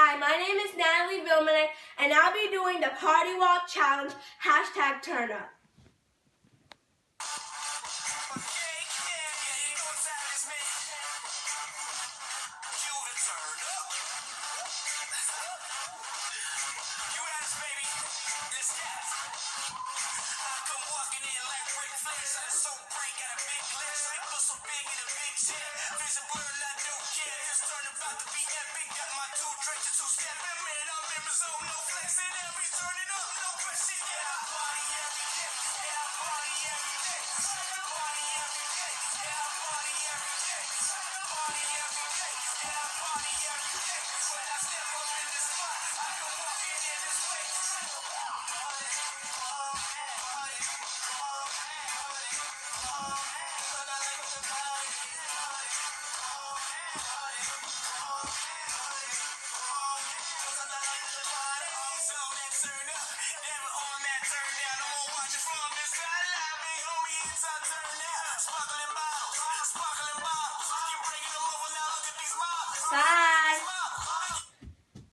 Hi, my name is Natalie Vilmanek, and I'll be doing the Party Walk Challenge, #TurnUp. Bye.